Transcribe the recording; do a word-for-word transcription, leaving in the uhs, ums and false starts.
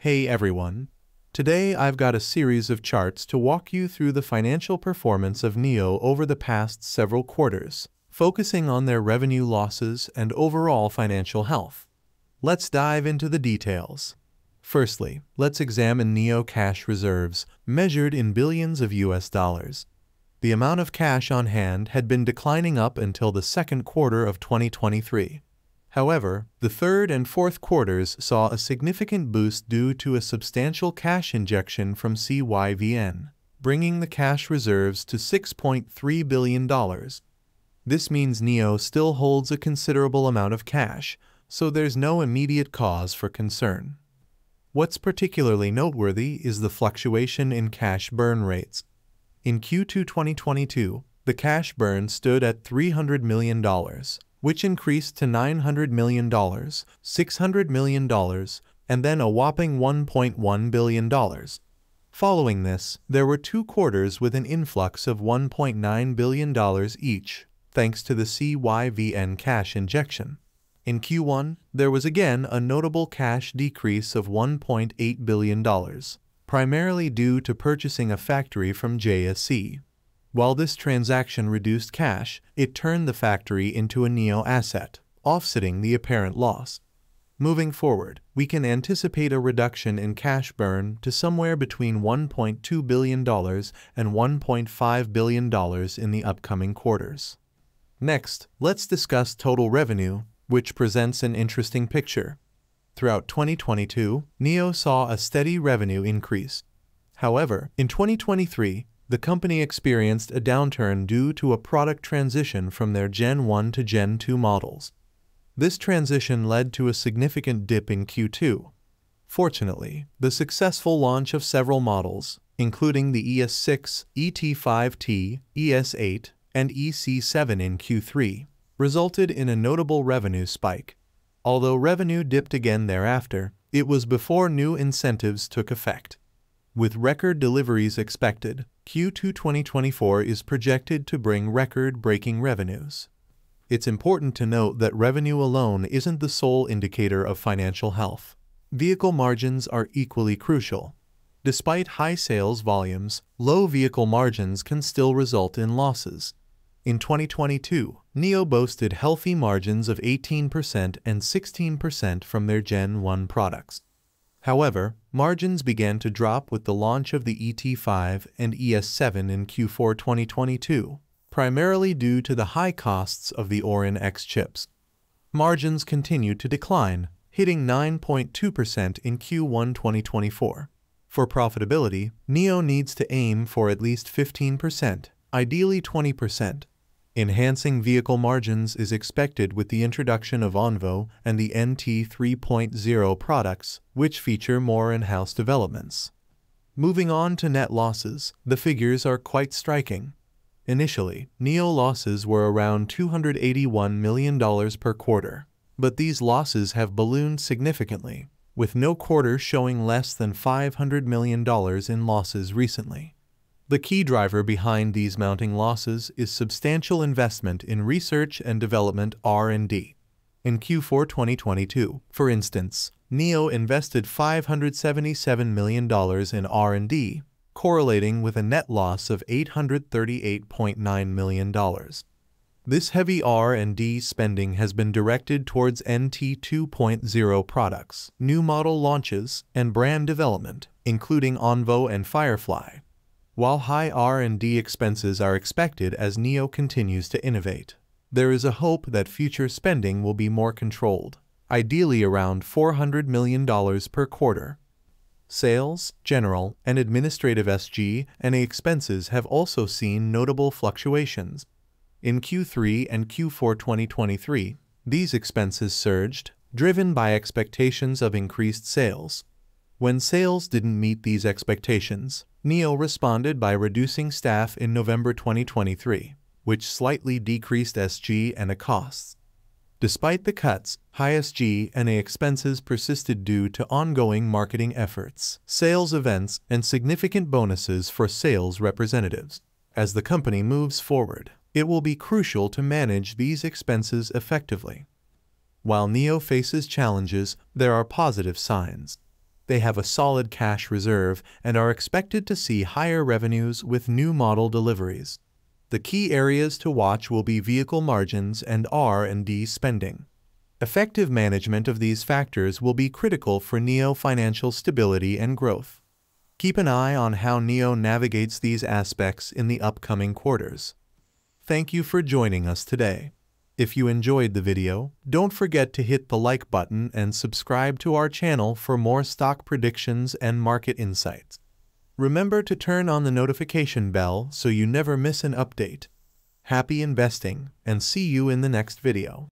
Hey everyone! Today I've got a series of charts to walk you through the financial performance of N I O over the past several quarters, focusing on their revenue losses and overall financial health. Let's dive into the details. Firstly, let's examine N I O cash reserves, measured in billions of U S dollars. The amount of cash on hand had been declining up until the second quarter of twenty twenty-three. However, the third and fourth quarters saw a significant boost due to a substantial cash injection from C Y V N, bringing the cash reserves to six point three billion dollars. This means N I O still holds a considerable amount of cash, so there's no immediate cause for concern. What's particularly noteworthy is the fluctuation in cash burn rates. In Q two twenty twenty-two, the cash burn stood at three hundred million dollars. Which increased to nine hundred million dollars, six hundred million dollars, and then a whopping one point one billion dollars. Following this, there were two quarters with an influx of one point nine billion dollars each, thanks to the C Y V N cash injection. In Q one, there was again a notable cash decrease of one point eight billion dollars, primarily due to purchasing a factory from J S C. While this transaction reduced cash, it turned the factory into a N I O asset, offsetting the apparent loss. Moving forward, we can anticipate a reduction in cash burn to somewhere between one point two billion dollars and one point five billion dollars in the upcoming quarters. Next, let's discuss total revenue, which presents an interesting picture. Throughout twenty twenty-two, N I O saw a steady revenue increase. However, in twenty twenty-three, the company experienced a downturn due to a product transition from their Gen one to Gen two models. This transition led to a significant dip in Q two. Fortunately, the successful launch of several models, including the E S six, E T five T, E S eight, and E C seven in Q three, resulted in a notable revenue spike. Although revenue dipped again thereafter, it was before new incentives took effect. With record deliveries expected, Q two twenty twenty-four is projected to bring record-breaking revenues. It's important to note that revenue alone isn't the sole indicator of financial health. Vehicle margins are equally crucial. Despite high sales volumes, low vehicle margins can still result in losses. In twenty twenty-two, N I O boasted healthy margins of eighteen percent and sixteen percent from their Gen one products. However, margins began to drop with the launch of the E T five and E S seven in Q four twenty twenty-two, primarily due to the high costs of the Orin X chips. Margins continued to decline, hitting nine point two percent in Q one twenty twenty-four. For profitability, N I O needs to aim for at least fifteen percent, ideally twenty percent. Enhancing vehicle margins is expected with the introduction of Onvo and the N T three point oh products, which feature more in-house developments. Moving on to net losses, the figures are quite striking. Initially, N I O losses were around two hundred eighty-one million dollars per quarter, but these losses have ballooned significantly, with no quarter showing less than five hundred million dollars in losses recently. The key driver behind these mounting losses is substantial investment in research and development R and D. In Q four twenty twenty-two, for instance, N I O invested five hundred seventy-seven million dollars in R and D, correlating with a net loss of eight hundred thirty-eight point nine million dollars. This heavy R and D spending has been directed towards N T two point oh products, new model launches, and brand development, including Onvo and Firefly. While high R and D expenses are expected as N I O continues to innovate, there is a hope that future spending will be more controlled, ideally around four hundred million dollars per quarter. Sales, general, and administrative S G and A expenses have also seen notable fluctuations. In Q three and Q four twenty twenty-three, these expenses surged, driven by expectations of increased sales. When sales didn't meet these expectations, N I O responded by reducing staff in November twenty twenty-three, which slightly decreased S G and A costs. Despite the cuts, high S G and A expenses persisted due to ongoing marketing efforts, sales events, and significant bonuses for sales representatives. As the company moves forward, it will be crucial to manage these expenses effectively. While N I O faces challenges, there are positive signs. they have a solid cash reserve and are expected to see higher revenues with new model deliveries. The key areas to watch will be vehicle margins and R and D spending. Effective management of these factors will be critical for N I O financial stability and growth. Keep an eye on how N I O navigates these aspects in the upcoming quarters. Thank you for joining us today. If you enjoyed the video, don't forget to hit the like button and subscribe to our channel for more stock predictions and market insights. Remember to turn on the notification bell so you never miss an update. Happy investing, and see you in the next video.